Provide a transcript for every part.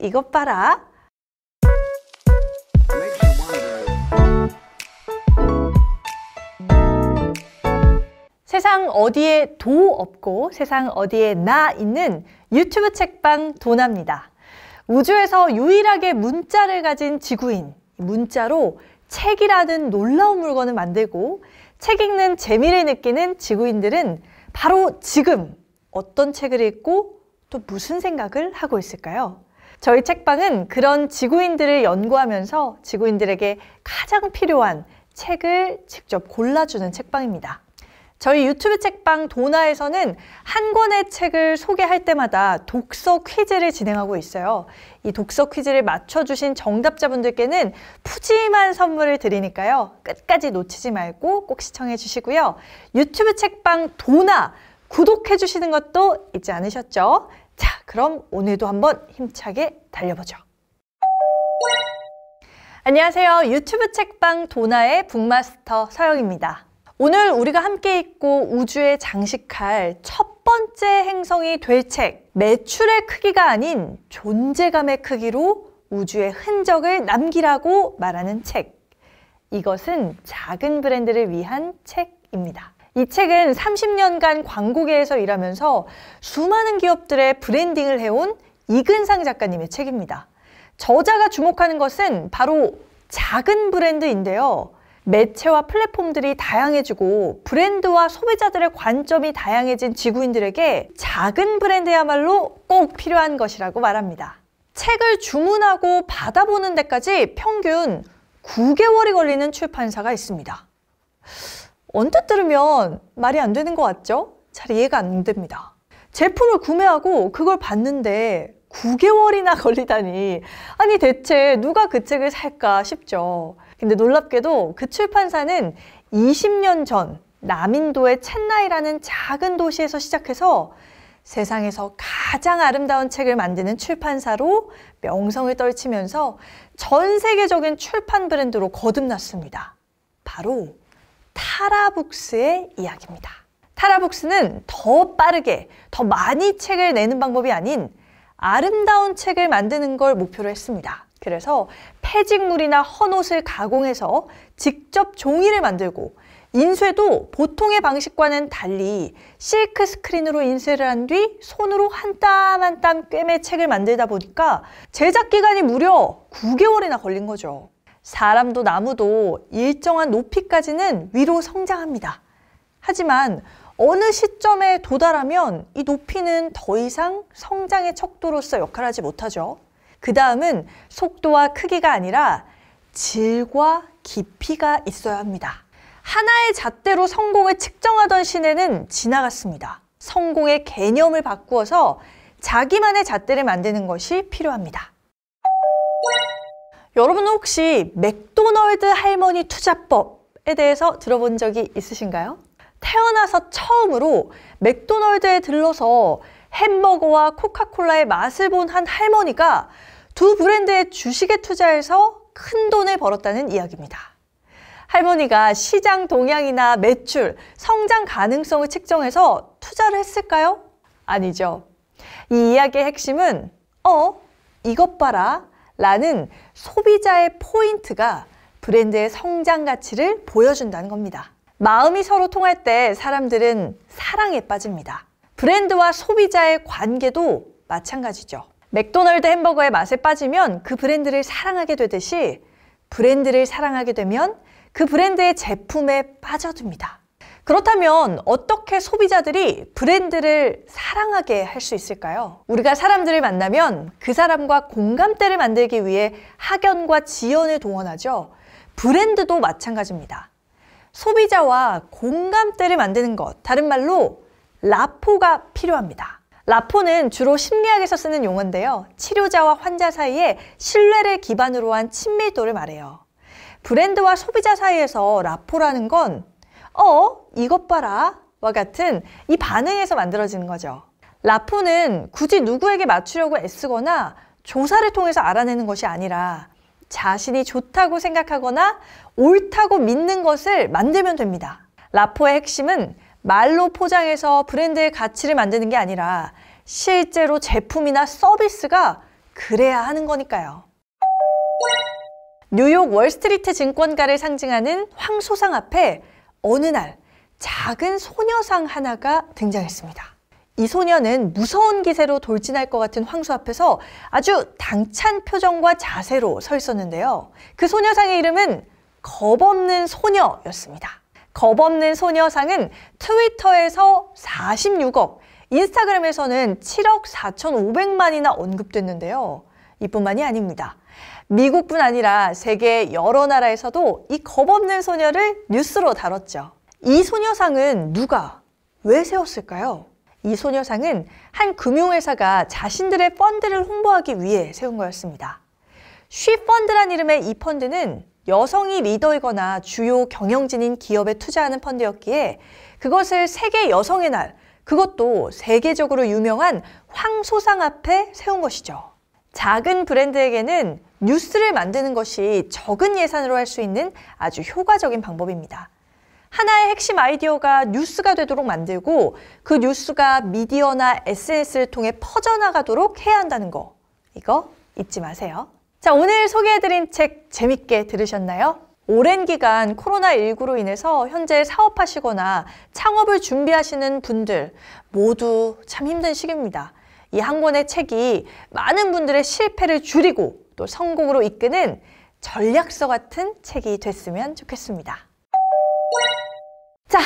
이것 봐라. 세상 어디에 도 없고 세상 어디에 나 있는 유튜브 책방 도나입니다. 우주에서 유일하게 문자를 가진 지구인, 문자로 책이라는 놀라운 물건을 만들고 책 읽는 재미를 느끼는 지구인들은 바로 지금 어떤 책을 읽고 또 무슨 생각을 하고 있을까요? 저희 책방은 그런 지구인들을 연구하면서 지구인들에게 가장 필요한 책을 직접 골라주는 책방입니다. 저희 유튜브 책방 도나에서는 한 권의 책을 소개할 때마다 독서 퀴즈를 진행하고 있어요. 이 독서 퀴즈를 맞춰주신 정답자분들께는 푸짐한 선물을 드리니까요. 끝까지 놓치지 말고 꼭 시청해 주시고요. 유튜브 책방 도나 구독해 주시는 것도 잊지 않으셨죠? 자, 그럼 오늘도 한번 힘차게 달려보죠. 안녕하세요. 유튜브 책방 도나의 북마스터 서영입니다. 오늘 우리가 함께 읽고 우주에 장식할 첫 번째 행성이 될 책, 매출의 크기가 아닌 존재감의 크기로 우주의 흔적을 남기라고 말하는 책. 이것은 작은 브랜드를 위한 책입니다. 이 책은 30년간 광고계에서 일하면서 수많은 기업들의 브랜딩을 해온 이근상 작가님의 책입니다. 저자가 주목하는 것은 바로 작은 브랜드인데요. 매체와 플랫폼들이 다양해지고 브랜드와 소비자들의 관점이 다양해진 지구인들에게 작은 브랜드야말로 꼭 필요한 것이라고 말합니다. 책을 주문하고 받아보는 데까지 평균 9개월이 걸리는 출판사가 있습니다. 언뜻 들으면 말이 안 되는 것 같죠? 잘 이해가 안 됩니다. 제품을 구매하고 그걸 봤는데 9개월이나 걸리다니, 아니 대체 누가 그 책을 살까 싶죠. 근데 놀랍게도 그 출판사는 20년 전 남인도의 챗나이라는 작은 도시에서 시작해서 세상에서 가장 아름다운 책을 만드는 출판사로 명성을 떨치면서 전 세계적인 출판 브랜드로 거듭났습니다. 바로 타라북스의 이야기입니다. 타라북스는 더 빠르게, 더 많이 책을 내는 방법이 아닌 아름다운 책을 만드는 걸 목표로 했습니다. 그래서 폐직물이나 헌옷을 가공해서 직접 종이를 만들고 인쇄도 보통의 방식과는 달리 실크 스크린으로 인쇄를 한 뒤 손으로 한 땀 한 땀 꿰매 책을 만들다 보니까 제작 기간이 무려 9개월이나 걸린 거죠. 사람도 나무도 일정한 높이까지는 위로 성장합니다. 하지만 어느 시점에 도달하면 이 높이는 더 이상 성장의 척도로서 역할을 하지 못하죠. 그 다음은 속도와 크기가 아니라 질과 깊이가 있어야 합니다. 하나의 잣대로 성공을 측정하던 시대는 지나갔습니다. 성공의 개념을 바꾸어서 자기만의 잣대를 만드는 것이 필요합니다. 여러분은 혹시 맥도널드 할머니 투자법에 대해서 들어본 적이 있으신가요? 태어나서 처음으로 맥도널드에 들러서 햄버거와 코카콜라의 맛을 본 한 할머니가 두 브랜드의 주식에 투자해서 큰 돈을 벌었다는 이야기입니다. 할머니가 시장 동향이나 매출, 성장 가능성을 측정해서 투자를 했을까요? 아니죠. 이 이야기의 핵심은 이것 봐라 라는 소비자의 포인트가 브랜드의 성장 가치를 보여준다는 겁니다. 마음이 서로 통할 때 사람들은 사랑에 빠집니다. 브랜드와 소비자의 관계도 마찬가지죠. 맥도날드 햄버거의 맛에 빠지면 그 브랜드를 사랑하게 되듯이 브랜드를 사랑하게 되면 그 브랜드의 제품에 빠져듭니다. 그렇다면 어떻게 소비자들이 브랜드를 사랑하게 할 수 있을까요? 우리가 사람들을 만나면 그 사람과 공감대를 만들기 위해 학연과 지연을 동원하죠. 브랜드도 마찬가지입니다. 소비자와 공감대를 만드는 것, 다른 말로 라포가 필요합니다. 라포는 주로 심리학에서 쓰는 용어인데요. 치료자와 환자 사이의 신뢰를 기반으로 한 친밀도를 말해요. 브랜드와 소비자 사이에서 라포라는 건 이것 봐라 와 같은 이 반응에서 만들어지는 거죠. 라포는 굳이 누구에게 맞추려고 애쓰거나 조사를 통해서 알아내는 것이 아니라 자신이 좋다고 생각하거나 옳다고 믿는 것을 만들면 됩니다. 라포의 핵심은 말로 포장해서 브랜드의 가치를 만드는 게 아니라 실제로 제품이나 서비스가 그래야 하는 거니까요. 뉴욕 월스트리트 증권가를 상징하는 황소상 앞에 어느 날 작은 소녀상 하나가 등장했습니다. 이 소녀는 무서운 기세로 돌진할 것 같은 황소 앞에서 아주 당찬 표정과 자세로 서 있었는데요. 그 소녀상의 이름은 겁없는 소녀였습니다. 겁없는 소녀상은 트위터에서 46억, 인스타그램에서는 7억 4,500만이나 언급됐는데요. 이뿐만이 아닙니다. 미국뿐 아니라 세계 여러 나라에서도 이 겁없는 소녀를 뉴스로 다뤘죠. 이 소녀상은 누가, 왜 세웠을까요? 이 소녀상은 한 금융회사가 자신들의 펀드를 홍보하기 위해 세운 거였습니다. 쉬펀드란 이름의 이 펀드는 여성이 리더이거나 주요 경영진인 기업에 투자하는 펀드였기에 그것을 세계 여성의 날, 그것도 세계적으로 유명한 황소상 앞에 세운 것이죠. 작은 브랜드에게는 뉴스를 만드는 것이 적은 예산으로 할 수 있는 아주 효과적인 방법입니다. 하나의 핵심 아이디어가 뉴스가 되도록 만들고 그 뉴스가 미디어나 SNS를 통해 퍼져나가도록 해야 한다는 거, 이거 잊지 마세요. 자, 오늘 소개해드린 책 재밌게 들으셨나요? 오랜 기간 코로나19로 인해서 현재 사업하시거나 창업을 준비하시는 분들 모두 참 힘든 시기입니다. 이 한 권의 책이 많은 분들의 실패를 줄이고 또 성공으로 이끄는 전략서 같은 책이 됐으면 좋겠습니다. 자,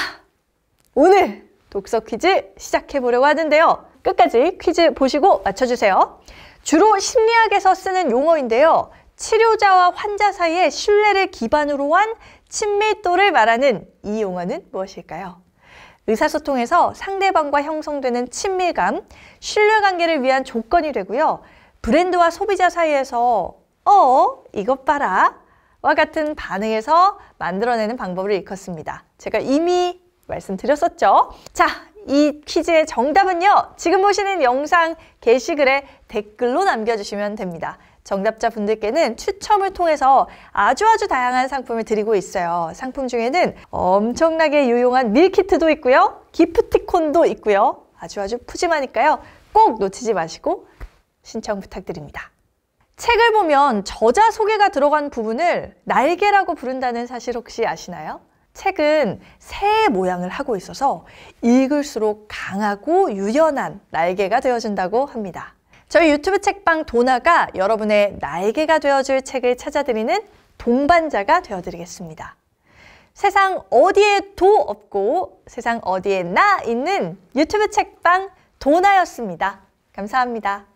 오늘 독서 퀴즈 시작해보려고 하는데요. 끝까지 퀴즈 보시고 맞춰주세요. 주로 심리학에서 쓰는 용어인데요. 치료자와 환자 사이의 신뢰를 기반으로 한 친밀도를 말하는 이 용어는 무엇일까요? 의사소통에서 상대방과 형성되는 친밀감, 신뢰관계를 위한 조건이 되고요. 브랜드와 소비자 사이에서 이것 봐라 와 같은 반응에서 만들어내는 방법을 일컫습니다. 제가 이미 말씀드렸었죠. 자, 이 퀴즈의 정답은요. 지금 보시는 영상 게시글에 댓글로 남겨주시면 됩니다. 정답자 분들께는 추첨을 통해서 아주 다양한 상품을 드리고 있어요. 상품 중에는 엄청나게 유용한 밀키트도 있고요. 기프티콘도 있고요. 아주 푸짐하니까요. 꼭 놓치지 마시고 신청 부탁드립니다. 책을 보면 저자 소개가 들어간 부분을 날개라고 부른다는 사실 혹시 아시나요? 책은 새의 모양을 하고 있어서 읽을수록 강하고 유연한 날개가 되어준다고 합니다. 저희 유튜브 책방 도나가 여러분의 날개가 되어줄 책을 찾아드리는 동반자가 되어드리겠습니다. 세상 어디에 도 없고 세상 어디에 나 있는 유튜브 책방 도나였습니다. 감사합니다.